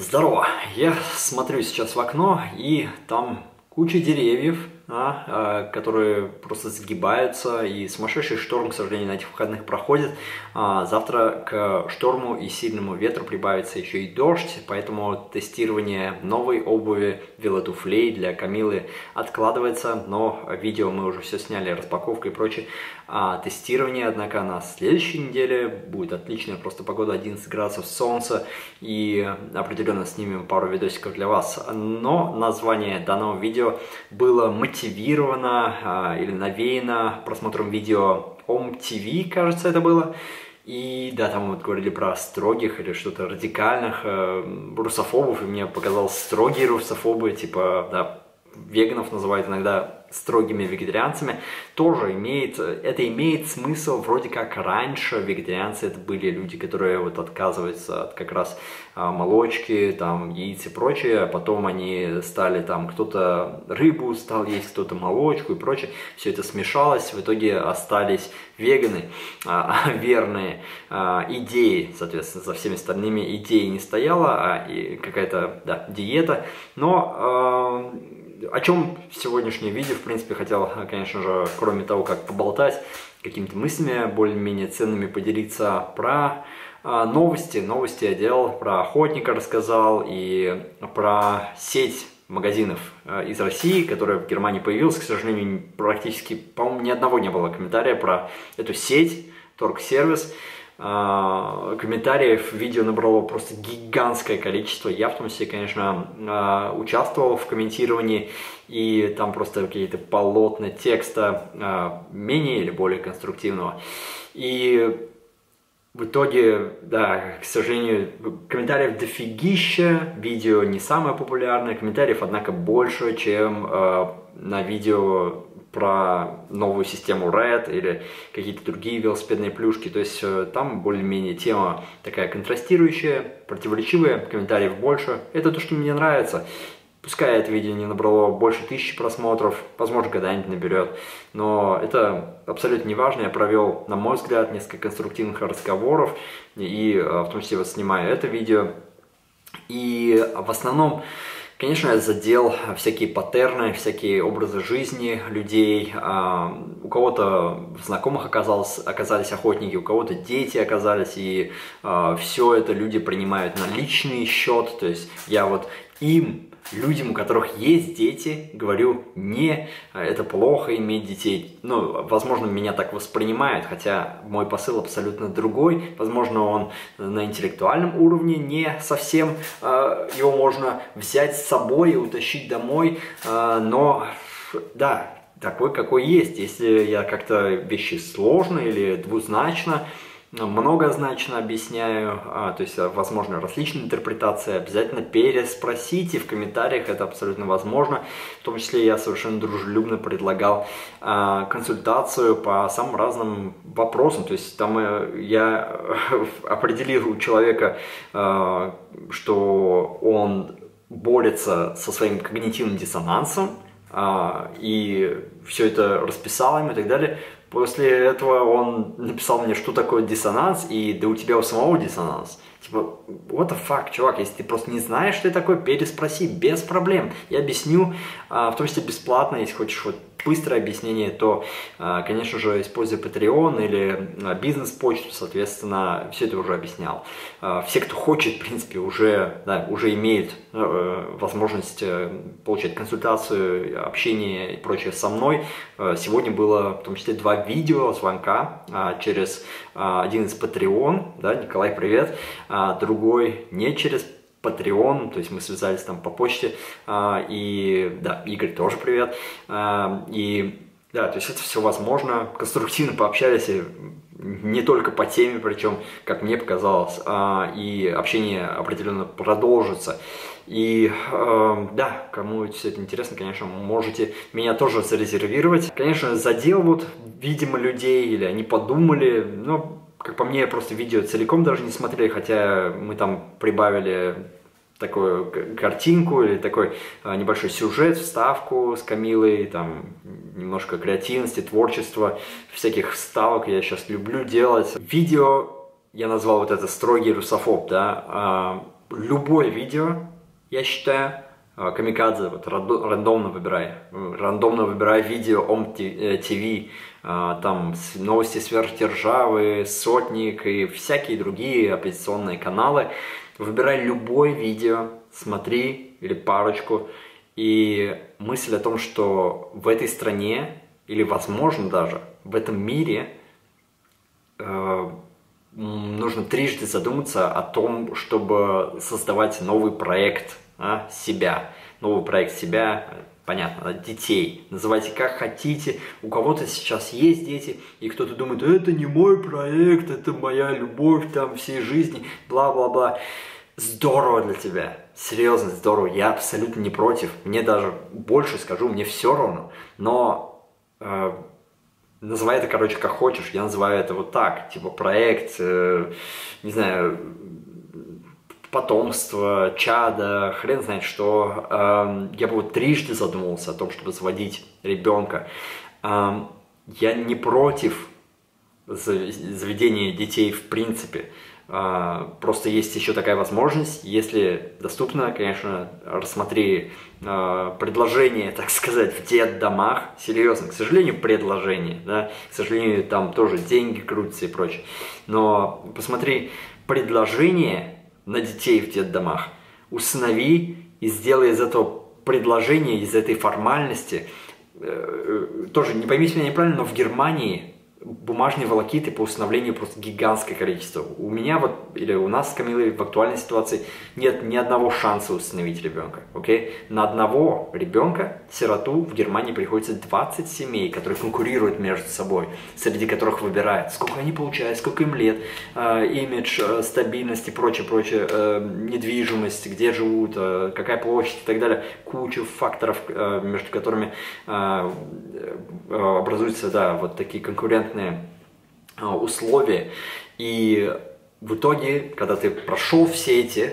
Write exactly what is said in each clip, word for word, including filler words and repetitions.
Здорово! Я смотрю сейчас в окно, и там куча деревьев, а, которые просто сгибаются, и сумасшедший шторм, к сожалению, на этих выходных проходит. А завтра к шторму и сильному ветру прибавится еще и дождь, поэтому тестирование новой обуви велотуфлей для Камилы откладывается, но видео мы уже все сняли, распаковка и прочее. А тестирование, однако, на следующей неделе будет отличная просто погода, одиннадцать градусов, солнца, и определенно снимем пару видосиков для вас. Но название данного видео было мотивировано а, или навеяно просмотром видео О М Т В, кажется, это было. И да, там вот говорили про строгих или что-то радикальных э, русофобов, и мне показалось, строгие русофобы, типа, да, веганов называют иногда строгими вегетарианцами, тоже имеет, это имеет смысл, вроде как раньше вегетарианцы это были люди, которые вот отказываются от как раз молочки, там, яиц и прочее, а потом они стали там, кто-то рыбу стал есть, кто-то молочку и прочее, все это смешалось, в итоге остались веганы, а, верные а, идеи, соответственно, за всеми остальными идеи не стояла, а какая-то, да, диета, но а, о чем сегодняшнее видео, в принципе, хотел, конечно же, кроме того, как поболтать, какими-то мыслями более-менее ценными поделиться про э, новости. Новости я делал, про охотника рассказал и про сеть магазинов э, из России, которая в Германии появилась. К сожалению, практически, по-моему, ни одного не было комментария про эту сеть, Torq Service. Комментариев видео набрало просто гигантское количество. Я в том числе, конечно, участвовал в комментировании, и там просто какие-то полотна текста менее или более конструктивного. И в итоге, да, к сожалению, комментариев дофигища, видео не самое популярное, комментариев, однако, больше, чем на видео про новую систему Red или какие-то другие велосипедные плюшки. То есть там более-менее тема такая контрастирующая, противоречивая, комментариев больше. Это то, что мне нравится. Пускай это видео не набрало больше тысячи просмотров, возможно, когда-нибудь наберет, но это абсолютно не важно. Я провел, на мой взгляд, несколько конструктивных разговоров, и в том числе вот снимаю это видео. И в основном, конечно, я задел всякие паттерны, всякие образы жизни людей. У кого-то в знакомых оказалось, оказались охотники, у кого-то дети оказались, и все это люди принимают на личный счет. То есть я вот им, людям, у которых есть дети, говорю, не, это плохо иметь детей. Ну, возможно, меня так воспринимают, хотя мой посыл абсолютно другой. Возможно, он на интеллектуальном уровне не совсем, э, его можно взять с собой и утащить домой, э, но, да, такой, какой есть. Если я как-то вещи сложно или двузначно, многозначно объясняю, а, то есть, возможно, различные интерпретации, обязательно переспросите в комментариях, это абсолютно возможно. В том числе я совершенно дружелюбно предлагал а, консультацию по самым разным вопросам, то есть там я определил у человека, а, что он борется со своим когнитивным диссонансом, а, и все это расписал им и так далее. После этого он написал мне, что такое диссонанс, и да у тебя у самого диссонанс. Типа, what the fuck, чувак, если ты просто не знаешь, что это такое, переспроси, без проблем. Я объясню, в том числе бесплатно, если хочешь вот быстрое объяснение, то, конечно же, используя Patreon или бизнес-почту, соответственно, все это уже объяснял. Все, кто хочет, в принципе, уже, да, уже имеют возможность получать консультацию, общение и прочее со мной. Сегодня было, в том числе, два видео звонка через один из Patreon, да, Николай, привет, другой не через Patreon, то есть мы связались там по почте, и, да, Игорь, тоже привет, и, да, то есть это все возможно, конструктивно пообщались, и не только по теме, причем, как мне показалось, и общение определенно продолжится. И э, да, кому все это интересно, конечно, можете меня тоже зарезервировать. Конечно, задел вот, видимо, людей, или они подумали, но, как по мне, просто видео целиком даже не смотрели, хотя мы там прибавили такую картинку или такой а, небольшой сюжет, вставку с Камилой, там немножко креативности, творчества, всяких вставок я сейчас люблю делать. Видео я назвал вот это «Строгий русофоб», да, а, любое видео, я считаю, камикадзе, вот рандомно выбирай, рандомно выбирай видео ОМТВ, там новости сверхдержавы, сотник и всякие другие оппозиционные каналы, выбирай любое видео, смотри или парочку, и мысль о том, что в этой стране, или возможно даже в этом мире, э, нужно трижды задуматься о том, чтобы создавать новый проект, а, себя, новый проект себя, понятно, детей, называйте как хотите, у кого-то сейчас есть дети, и кто-то думает, это не мой проект, это моя любовь там всей жизни, бла-бла-бла. Здорово для тебя, серьезно здорово, я абсолютно не против, мне даже больше скажу, мне все равно, но э, называй это, короче, как хочешь, я называю это вот так, типа проект, э, не знаю, потомство, чадо, хрен знает что, э, я бы вот трижды задумывался о том, чтобы заводить ребенка, э, я не против заведения детей в принципе. Просто есть еще такая возможность, если доступно, конечно, рассмотри предложение, так сказать, в детдомах, серьезно, к сожалению, предложение, да, к сожалению, там тоже деньги крутятся и прочее, но посмотри предложение на детей в детдомах, усынови и сделай из этого предложения, из этой формальности, тоже не поймите меня неправильно, но в Германии бумажные волокиты по усыновлению просто гигантское количество. У меня вот, или у нас с Камилой в актуальной ситуации нет ни одного шанса усыновить ребенка. Окей? На одного ребенка, сироту, в Германии приходится двадцать семей, которые конкурируют между собой, среди которых выбирают, сколько они получают, сколько им лет, э, имидж, э, стабильность и прочее, прочее, э, недвижимость, где живут, э, какая площадь и так далее. Куча факторов, э, между которыми э, э, образуются, да, вот такие конкуренты условия, и в итоге, когда ты прошел все эти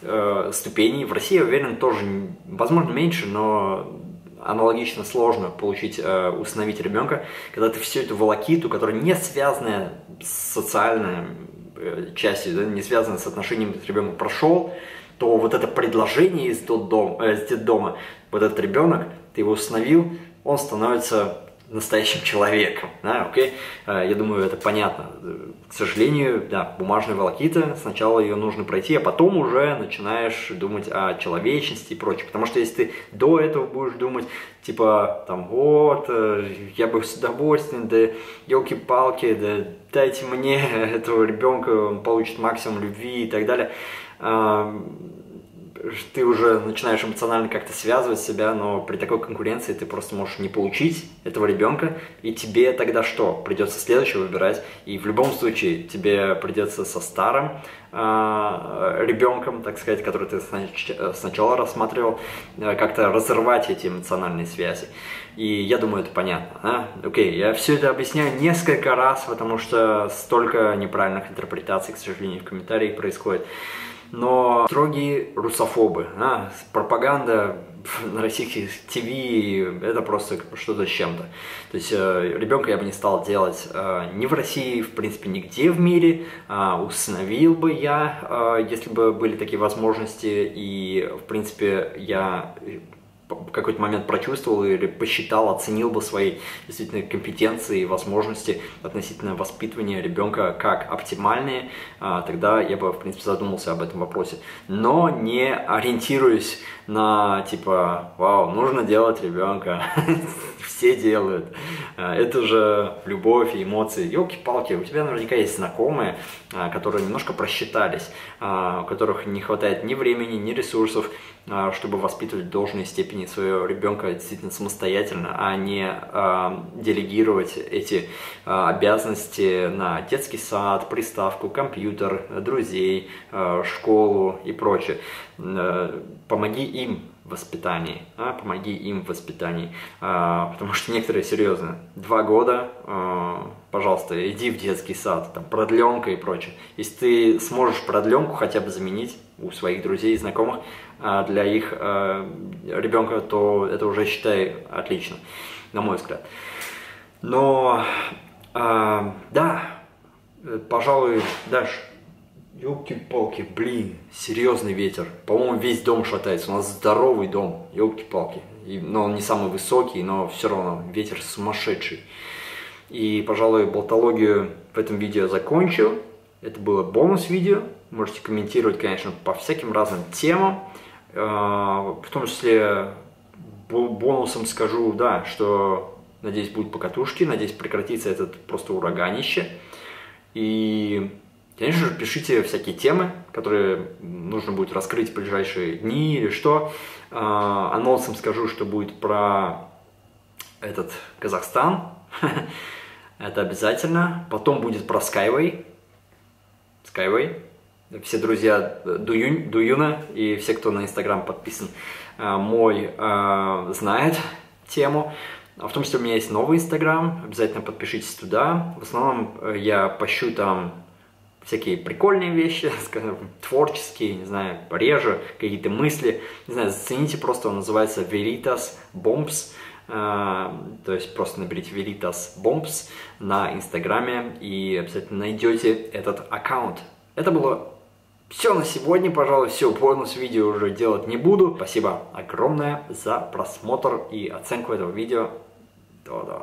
э, ступени, в России, я уверен, тоже, возможно, меньше, но аналогично сложно получить, э, усыновить ребенка, когда ты всю эту волокиту, которая не связана с социальной э, частью, да, не связана с отношением с ребенком, прошел, то вот это предложение из детдома, э, из детдома, вот этот ребенок, ты его усыновил, он становится настоящим человеком, да, окей? Я думаю, это понятно. К сожалению, да, бумажная волокита, сначала ее нужно пройти, а потом уже начинаешь думать о человечности и прочее, потому что если ты до этого будешь думать, типа, там, вот, я бы с удовольствием, да, елки-палки, да, дайте мне этого ребенка, он получит максимум любви и так далее, ты уже начинаешь эмоционально как-то связывать себя, но при такой конкуренции ты просто можешь не получить этого ребенка, и тебе тогда что? Придется следующего выбирать, и в любом случае тебе придется со старым э, ребенком, так сказать, который ты снач сначала рассматривал, э, как-то разорвать эти эмоциональные связи. И я думаю, это понятно. А? Окей, я все это объясняю несколько раз, потому что столько неправильных интерпретаций, к сожалению, в комментариях происходит. Но строгие русофобы, а, пропаганда на российских ТВ, это просто что-то с чем-то. То есть э, ребенка я бы не стал делать э, ни в России, в принципе, нигде в мире. Э, усыновил бы я, э, если бы были такие возможности, и, в принципе, я в какой-то момент прочувствовал или посчитал, оценил бы свои действительно компетенции и возможности относительно воспитывания ребенка как оптимальные, тогда я бы, в принципе, задумался об этом вопросе. Но не ориентируясь на, типа, вау, нужно делать ребенка, все делают, это же любовь и эмоции. Ёлки-палки, у тебя наверняка есть знакомые, которые немножко просчитались, у которых не хватает ни времени, ни ресурсов, чтобы воспитывать в должной степени своего ребенка действительно самостоятельно, а не э, делегировать эти э, обязанности на детский сад, приставку, компьютер, друзей, э, школу и прочее. Э, помоги им в воспитании, а? помоги им в воспитании, э, потому что некоторые серьезно, два года, э, пожалуйста, иди в детский сад, там, продленка и прочее. Если ты сможешь продленку хотя бы заменить у своих друзей и знакомых, для их э, ребенка, то это уже, считай, отлично, на мой взгляд. Но, э, да, пожалуй, дальше Ёлки-палки, блин, серьезный ветер. По-моему, весь дом шатается. У нас здоровый дом, ёлки-палки. Но он не самый высокий, но все равно ветер сумасшедший. И, пожалуй, болтологию в этом видео закончу. Это было бонус-видео. Можете комментировать, конечно, по всяким разным темам. В том числе бонусом скажу, да, что, надеюсь, будут покатушки, надеюсь, прекратится этот просто ураганище. И... конечно же, пишите всякие темы, которые нужно будет раскрыть в ближайшие дни или что. А, анонсом скажу, что будет про этот Казахстан. Это обязательно. Потом будет про Skyway. Skyway. Все друзья Дуюн, Дуюна и все, кто на Инстаграм подписан, мой знает тему. А в том числе у меня есть новый Инстаграм. Обязательно подпишитесь туда. В основном я пощу там... всякие прикольные вещи, скажем, творческие, не знаю, реже, какие-то мысли. Не знаю, зацените, просто он называется Veritas Bombs. Э, то есть просто наберите Veritas Bombs на Инстаграме и обязательно найдете этот аккаунт. Это было все на сегодня, пожалуй, все. Бонус видео уже делать не буду. Спасибо огромное за просмотр и оценку этого видео. Да-да.